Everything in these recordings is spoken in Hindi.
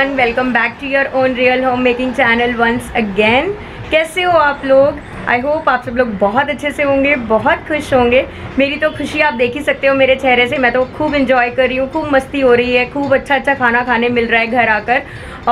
Everyone, welcome back to your own real home making channel once again. कैसे हो आप लोग? आई होप आप सब लोग बहुत अच्छे से होंगे, बहुत खुश होंगे। मेरी तो खुशी आप देख ही सकते हो मेरे चेहरे से। मैं तो खूब इंजॉय कर रही हूँ, खूब मस्ती हो रही है, खूब अच्छा अच्छा खाना खाने मिल रहा है घर आकर।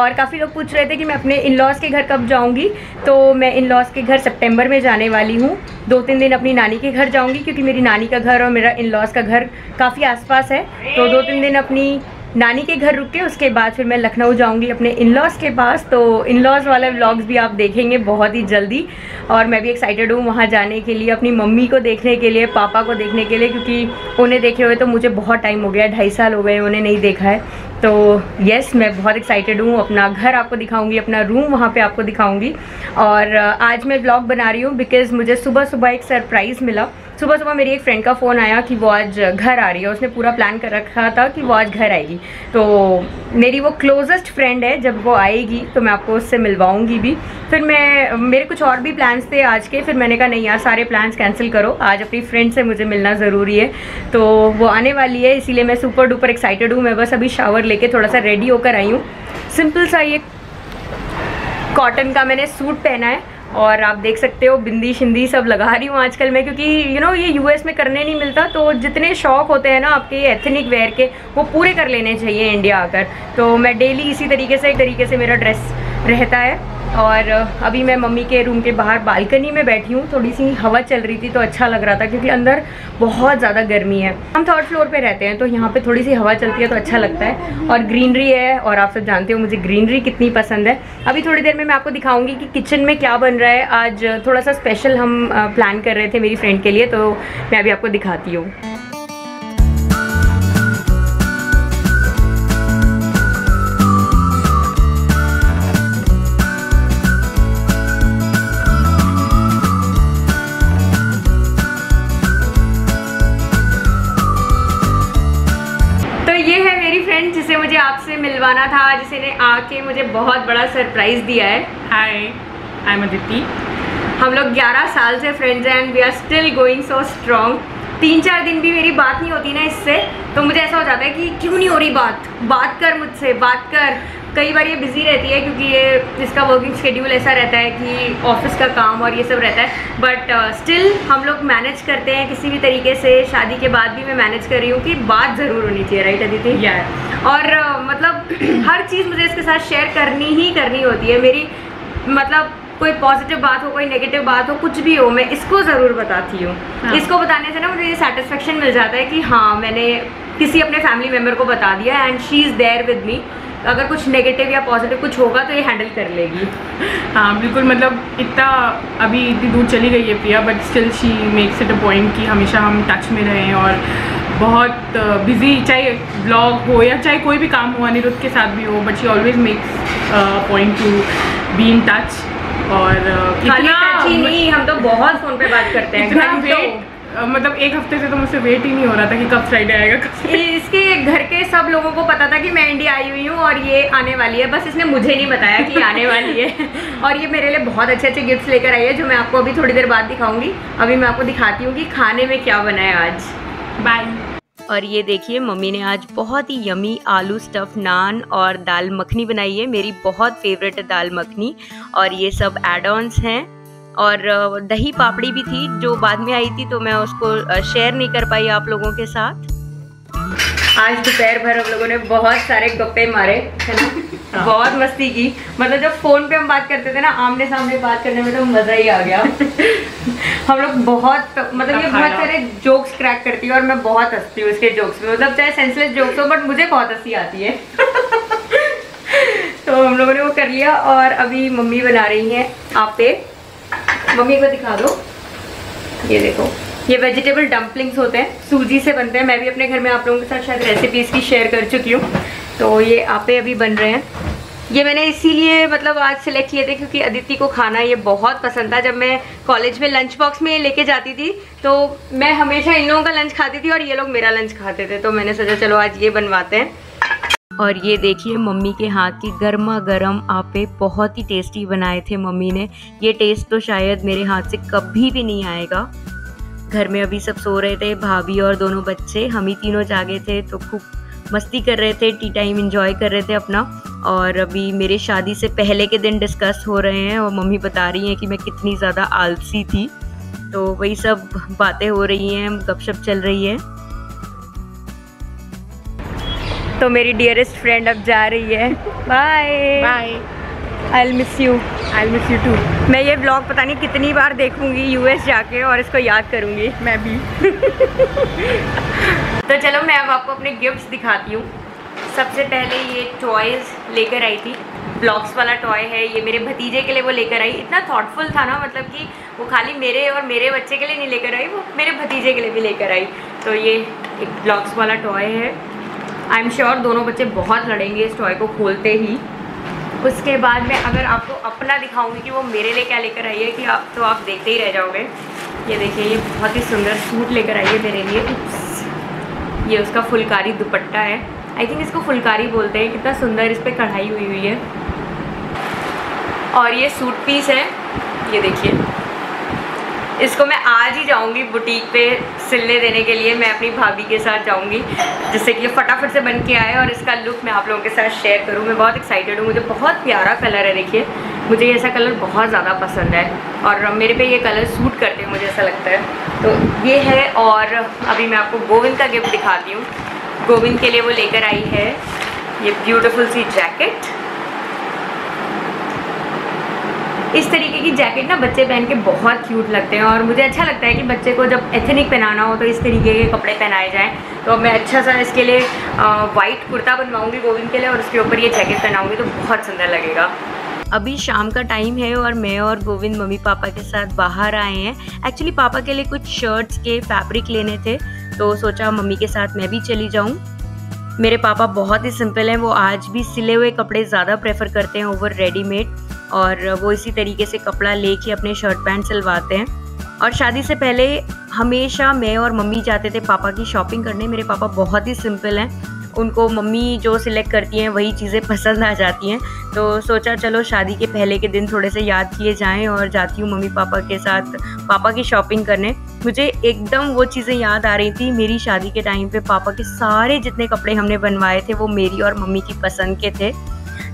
और काफ़ी लोग पूछ रहे थे कि मैं अपने इन लॉज के घर कब जाऊँगी, तो मैं इन लॉज के घर सितंबर में जाने वाली हूँ। 2-3 दिन अपनी नानी के घर जाऊँगी, क्योंकि मेरी नानी का घर और मेरा इन लॉज का घर काफ़ी आस पास है। तो 2-3 दिन अपनी नानी के घर रुक के उसके बाद फिर मैं लखनऊ जाऊंगी अपने इन लॉज के पास। तो इन लॉज वाले व्लॉग्स भी आप देखेंगे बहुत ही जल्दी। और मैं भी एक्साइटेड हूँ वहाँ जाने के लिए, अपनी मम्मी को देखने के लिए, पापा को देखने के लिए, क्योंकि उन्हें देखे हुए तो मुझे बहुत टाइम हो गया, 2.5 साल हो गए उन्हें नहीं देखा है। तो येस, मैं बहुत एक्साइटेड हूँ। अपना घर आपको दिखाऊँगी, अपना रूम वहाँ पर आपको दिखाऊँगी। और आज मैं व्लॉग बना रही हूँ बिकॉज़ मुझे सुबह सुबह एक सरप्राइज़ मिला। सुबह सुबह मेरी एक फ्रेंड का फ़ोन आया कि वो आज घर आ रही है। उसने पूरा प्लान कर रखा था कि वो आज घर आएगी। तो मेरी वो क्लोजेस्ट फ्रेंड है, जब वो आएगी तो मैं आपको उससे मिलवाऊंगी भी। फिर मेरे कुछ और भी प्लान्स थे आज के, फिर मैंने कहा नहीं यार, सारे प्लान्स कैंसिल करो, आज अपनी फ्रेंड से मुझे मिलना ज़रूरी है। तो वो आने वाली है, इसीलिए मैं सुपर डुपर एक्साइटेड हूँ। मैं बस अभी शावर लेके थोड़ा सा रेडी होकर आई हूँ। सिंपल सा ये कॉटन का मैंने सूट पहना है और आप देख सकते हो बिंदी शिंदी सब लगा रही हूँ आजकल मैं, क्योंकि ये यूएस में करने नहीं मिलता। तो जितने शौक होते हैं ना आपके एथनिक वेयर के, वो पूरे कर लेने चाहिए इंडिया आकर। तो मैं डेली इसी तरीके से मेरा ड्रेस रहता है। और अभी मैं मम्मी के रूम के बाहर बालकनी में बैठी हूँ, थोड़ी सी हवा चल रही थी तो अच्छा लग रहा था, क्योंकि अंदर बहुत ज़्यादा गर्मी है। हम 3rd फ्लोर पे रहते हैं, तो यहाँ पे थोड़ी सी हवा चलती है तो अच्छा लगता है। और ग्रीनरी है, और आप सब जानते हो मुझे ग्रीनरी कितनी पसंद है। अभी थोड़ी देर में मैं आपको दिखाऊँगी कि किचन में क्या बन रहा है। आज थोड़ा सा स्पेशल हम प्लान कर रहे थे मेरी फ्रेंड के लिए, तो मैं अभी आपको दिखाती हूँ। आपसे मिलवाना था, जिसने आके मुझे बहुत बड़ा सरप्राइज दिया है। Hi, I am Aditi. हम लोग 11 साल से फ्रेंड्स हैं and we are still going so strong. 3-4 दिन भी मेरी बात नहीं होती ना इससे, तो मुझे ऐसा हो जाता है कि क्यों नहीं हो रही बात कर मुझसे, बात कर। कई बार ये बिज़ी रहती है क्योंकि इसका वर्किंग शेड्यूल ऐसा रहता है कि ऑफिस का काम और ये सब रहता है। बट स्टिल हम लोग मैनेज करते हैं किसी भी तरीके से। शादी के बाद भी मैं मैनेज कर रही हूँ कि बात ज़रूर होनी चाहिए, राइट अदिति? यार और मतलब हर चीज़ मुझे इसके साथ शेयर करनी ही करनी होती है मेरी। मतलब कोई पॉजिटिव बात हो, कोई नेगेटिव बात हो, कुछ भी हो, मैं इसको ज़रूर बताती हूँ। हाँ। इसको बताने से ना मुझे ये सेटिस्फेक्शन मिल जाता है कि हाँ, मैंने किसी अपने फैमिली मेम्बर को बता दिया and she is there with me. अगर कुछ नेगेटिव या पॉजिटिव कुछ होगा तो ये हैंडल कर लेगी। हाँ बिल्कुल, मतलब इतना अभी इतनी दूर चली गई है Priya, but still she makes it a point कि हमेशा हम टच में रहें। और बहुत बिजी, चाहे ब्लॉग हो या चाहे कोई भी काम हो, अनिरुद्ध के साथ भी हो, but she always makes point to be in touch. और नहीं, हम तो बहुत फ़ोन पे बात करते हैं। मतलब एक हफ्ते से तो मुझसे वेट ही नहीं हो रहा था कि कब फ्राइडे आएगा, कब। इसके घर के सब लोगों को पता था कि मैं इंडिया आई हुई हूँ और ये आने वाली है, बस इसने मुझे नहीं बताया कि आने वाली है। और ये मेरे लिए बहुत अच्छे अच्छे गिफ्ट्स लेकर आई है, जो मैं आपको अभी थोड़ी देर बाद दिखाऊंगी। अभी मैं आपको दिखाती हूँ कि खाने में क्या बनाया आज। बाय। और ये देखिए, मम्मी ने आज बहुत ही यमी आलू स्टफ नान और दाल मखनी बनाई है। मेरी बहुत फेवरेट है दाल मखनी। और ये सब एड ऑन्स हैं। और दही पापड़ी भी थी जो बाद में आई थी, तो मैं उसको शेयर नहीं कर पाई आप लोगों के साथ। आज दोपहर भर हम लोगों ने बहुत सारे गप्पे मारे, है ना? बहुत मस्ती की। मतलब जब फ़ोन पे हम बात करते थे ना, आमने सामने बात करने में तो मज़ा ही आ गया। हम लोग बहुत ये बहुत सारे जोक्स क्रैक करती है और मैं बहुत हंसती हूँ उसके जोक्स में। मतलब चाहे सेंसलेस जोक्स हो, बट मुझे बहुत हंसी आती है। तो हम लोगों ने वो कर लिया। और अभी मम्मी बना रही हैं आपे। मम्मी को दिखा दो, ये देखो, ये वेजिटेबल डम्पलिंग्स होते हैं, सूजी से बनते हैं। मैं भी अपने घर में आप लोगों के साथ शायद रेसिपी इसकी शेयर कर चुकी हूँ। तो ये आपे अभी बन रहे हैं। ये मैंने इसीलिए आज सिलेक्ट किए थे क्योंकि अदिति को खाना ये बहुत पसंद था। जब मैं कॉलेज में लंच बॉक्स में लेके जाती थी तो मैं हमेशा इन लोगों का लंच खाती थी और ये लोग मेरा लंच खाते थे। तो मैंने सोचा चलो आज ये बनवाते हैं। और ये देखिए, मम्मी के हाथ की गर्मा गर्म आपे बहुत ही टेस्टी बनाए थे मम्मी ने। ये टेस्ट तो शायद मेरे हाथ से कभी भी नहीं आएगा। घर में अभी सब सो रहे थे, भाभी और दोनों बच्चे, हम ही तीनों जागे थे। तो खूब मस्ती कर रहे थे, टी टाइम एंजॉय कर रहे थे अपना। और अभी मेरे शादी से पहले के दिन डिस्कस हो रहे हैं और मम्मी बता रही हैं कि मैं कितनी ज़्यादा आलसी थी। तो वही सब बातें हो रही हैं, गपशप चल रही है। तो मेरी डियरेस्ट फ्रेंड अब जा रही है। Bye bye, I miss you. I miss you too. मैं ये व्लॉग पता नहीं कितनी बार देखूंगी यूएस जाके और इसको याद करूंगी मैं भी। तो चलो मैं अब आपको अपने गिफ्ट्स दिखाती हूँ। सबसे पहले ये टॉयज़ लेकर आई थी, ब्लॉक्स वाला टॉय है ये, मेरे भतीजे के लिए वो लेकर आई। इतना थॉटफुल था ना, मतलब कि वो खाली मेरे और मेरे बच्चे के लिए नहीं लेकर आई, वो मेरे भतीजे के लिए भी लेकर आई। तो ये एक ब्लॉक्स वाला टॉय है। आई एम श्योर दोनों बच्चे बहुत लड़ेंगे इस टॉय को खोलते ही। उसके बाद में अगर आपको अपना दिखाऊंगी कि वो मेरे लिए क्या लेकर आई है कि आप तो आप देखते ही रह जाओगे। ये देखिए, ये बहुत ही सुंदर सूट लेकर आई है मेरे लिए। ये उसका फुलकारी दुपट्टा है, आई थिंक इसको फुलकारी बोलते हैं। कितना सुंदर इस पर कढ़ाई हुई हुई है। और ये सूट पीस है, ये देखिए, इसको मैं आज ही जाऊंगी बुटीक पे सिलने देने के लिए। मैं अपनी भाभी के साथ जाऊंगी जिससे कि ये फटाफट से बन के आए और इसका लुक मैं आप लोगों के साथ शेयर करूं। मैं बहुत एक्साइटेड हूं, मुझे बहुत प्यारा कलर है। देखिए, मुझे ऐसा कलर बहुत ज़्यादा पसंद है और मेरे पे ये कलर सूट करते हैं, मुझे ऐसा लगता है। तो ये है। और अभी मैं आपको गोविंद का गिफ्ट दिखाती हूँ। गोविंद के लिए वो लेकर आई है ये ब्यूटीफुल सी जैकेट। इस तरीके की जैकेट ना बच्चे पहन के बहुत क्यूट लगते हैं और मुझे अच्छा लगता है कि बच्चे को जब एथनिक पहनाना हो तो इस तरीके के कपड़े पहनाए जाएं। तो मैं अच्छा सा इसके लिए वाइट कुर्ता बनवाऊंगी गोविंद के लिए और उसके ऊपर ये जैकेट पहनाऊंगी तो बहुत सुंदर लगेगा। अभी शाम का टाइम है और मैं और गोविंद मम्मी पापा के साथ बाहर आए हैं। एक्चुअली पापा के लिए कुछ शर्ट्स के फैब्रिक लेने थे तो सोचा मम्मी के साथ मैं भी चली जाऊँ। मेरे पापा बहुत ही सिंपल हैं, वो आज भी सिले हुए कपड़े ज़्यादा प्रेफर करते हैं ओवर रेडीमेड और वो इसी तरीके से कपड़ा लेके अपने शर्ट पैंट सिलवाते हैं। और शादी से पहले हमेशा मैं और मम्मी जाते थे पापा की शॉपिंग करने। मेरे पापा बहुत ही सिंपल हैं, उनको मम्मी जो सिलेक्ट करती हैं वही चीज़ें पसंद आ जाती हैं। तो सोचा चलो शादी के पहले के दिन थोड़े से याद किए जाएं और जाती हूँ मम्मी पापा के साथ पापा की शॉपिंग करने। मुझे एकदम वो चीज़ें याद आ रही थी, मेरी शादी के टाइम पे पापा के सारे जितने कपड़े हमने बनवाए थे वो मेरी और मम्मी की पसंद के थे।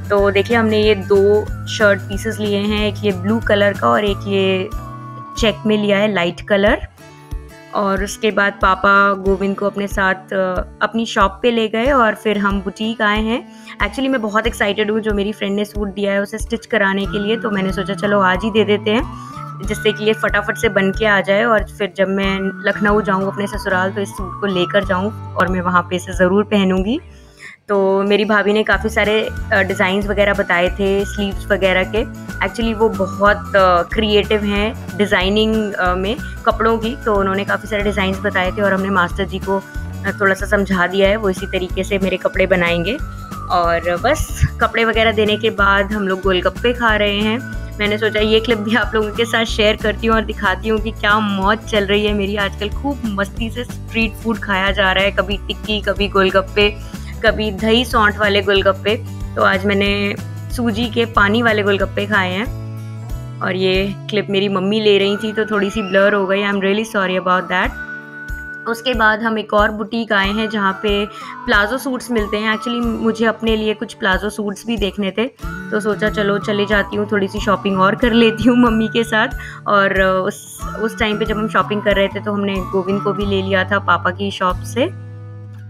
तो देखिए, हमने ये दो शर्ट पीसेस लिए हैं, एक ये ब्लू कलर का और एक ये चेक में लिया है लाइट कलर। और उसके बाद पापा गोविंद को अपने साथ अपनी शॉप पे ले गए और फिर हम बुटीक आए हैं। एक्चुअली मैं बहुत एक्साइटेड हूँ, जो मेरी फ्रेंड ने सूट दिया है उसे स्टिच कराने के लिए, तो मैंने सोचा चलो आज ही दे देते हैं जिससे कि ये फटाफट से बन के आ जाए। और फिर जब मैं लखनऊ जाऊँ अपने ससुराल तो इस सूट को लेकर जाऊँ और मैं वहाँ पे इसे ज़रूर पहनूँगी। तो मेरी भाभी ने काफ़ी सारे डिज़ाइंस वगैरह बताए थे स्लीव्स वगैरह के। एक्चुअली वो बहुत क्रिएटिव हैं डिज़ाइनिंग में कपड़ों की, तो उन्होंने काफ़ी सारे डिज़ाइंस बताए थे और हमने मास्टर जी को थोड़ा सा समझा दिया है, वो इसी तरीके से मेरे कपड़े बनाएंगे। और बस कपड़े वगैरह देने के बाद हम लोग गोलगप्पे खा रहे हैं। मैंने सोचा ये क्लिप भी आप लोगों के साथ शेयर करती हूँ और दिखाती हूँ कि क्या मौज चल रही है मेरी आजकल। खूब मस्ती से स्ट्रीट फूड खाया जा रहा है, कभी टिक्की, कभी गोलगप्पे, कभी दही सौंठ वाले गोलगप्पे। तो आज मैंने सूजी के पानी वाले गोलगप्पे खाए हैं। और ये क्लिप मेरी मम्मी ले रही थी तो थोड़ी सी ब्लर हो गई, I am really sorry about that. उसके बाद हम एक और बुटीक आए हैं जहाँ पे प्लाजो सूट्स मिलते हैं। एक्चुअली मुझे अपने लिए कुछ प्लाजो सूट्स भी देखने थे तो सोचा चलो चले जाती हूँ, थोड़ी सी शॉपिंग और कर लेती हूँ मम्मी के साथ। और उस टाइम पर जब हम शॉपिंग कर रहे थे तो हमने गोविंद को भी ले लिया था पापा की शॉप से।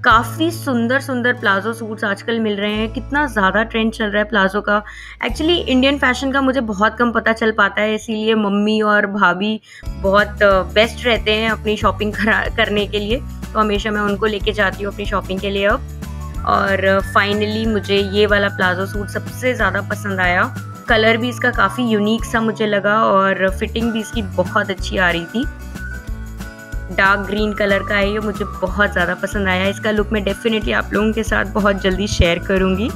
काफ़ी सुंदर सुंदर प्लाजो सूट्स आजकल मिल रहे हैं, कितना ज़्यादा ट्रेंड चल रहा है प्लाजो का। एक्चुअली इंडियन फैशन का मुझे बहुत कम पता चल पाता है, इसीलिए मम्मी और भाभी बहुत बेस्ट रहते हैं अपनी शॉपिंग करने के लिए। तो हमेशा मैं उनको लेके जाती हूँ अपनी शॉपिंग के लिए अब। और फाइनली मुझे ये वाला प्लाजो सूट सबसे ज़्यादा पसंद आया। कलर भी इसका काफ़ी यूनिक सा मुझे लगा और फिटिंग भी इसकी बहुत अच्छी आ रही थी। डार्क ग्रीन कलर का है ये, मुझे बहुत ज़्यादा पसंद आया। इसका लुक मैं डेफिनेटली आप लोगों के साथ बहुत जल्दी शेयर करूँगी।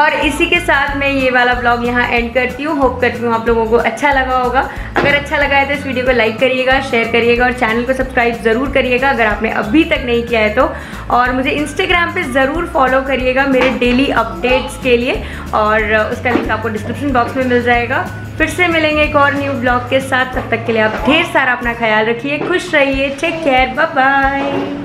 और इसी के साथ मैं ये वाला ब्लॉग यहाँ एंड करती हूँ। होप करती हूँ आप लोगों को अच्छा लगा होगा। अगर अच्छा लगा है तो इस वीडियो को लाइक करिएगा, शेयर करिएगा और चैनल को सब्सक्राइब ज़रूर करिएगा अगर आपने अभी तक नहीं किया है तो। और मुझे इंस्टाग्राम पे ज़रूर फॉलो करिएगा मेरे डेली अपडेट्स के लिए और उसका लिंक आपको डिस्क्रिप्शन बॉक्स में मिल जाएगा। फिर से मिलेंगे एक और न्यू ब्लॉग के साथ, तब तक के लिए आप ढेर सारा अपना ख्याल रखिए, खुश रहिए, टेक केयर, बाय बाय।